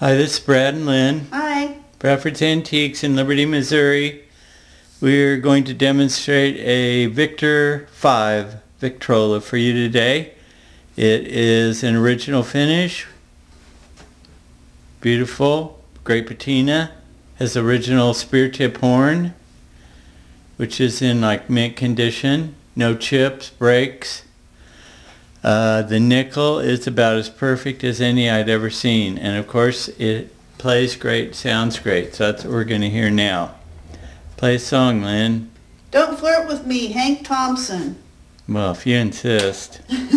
Hi, this is Brad and Lynn. Hi. Bradford's Antiques in Liberty, Missouri. We're going to demonstrate a Victor 5 Victrola for you today. It is an original finish. Beautiful. Great patina. Has original Speartip horn, which is in like mint condition. No chips, breaks. The nickel is about as perfect as any I'd ever seen, and of course it plays great, sounds great, so that's what we're going to hear now. Play a song, Lynn. Don't Flirt With Me, Hank Thompson. Well, if you insist. Thanks.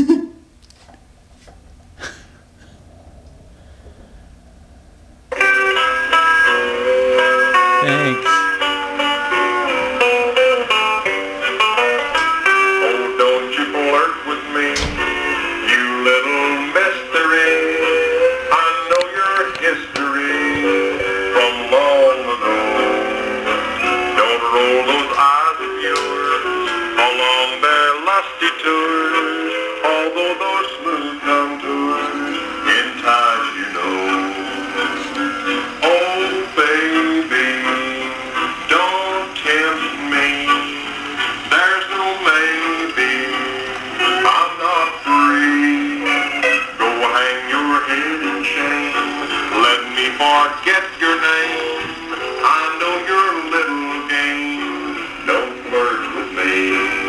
Although those smooth contours in time, you know. Oh, baby, don't tempt me. There's no maybe. I'm not free. Go hang your head in shame. Let me forget your name. I know your little game. Don't flirt with me.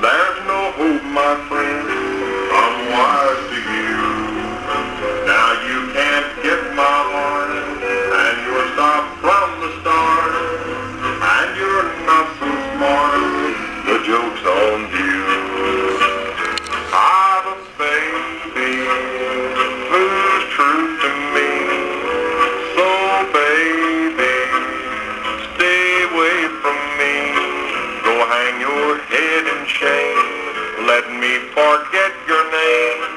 There's no hope, my friend, I'm wise to you. Now you can't get my heart, and you're stopped from the start, and you're not so smart, the joke's on you. I've a baby who's true to me, so baby, stay away from me. Go hang your head in shame. Let me forget your name.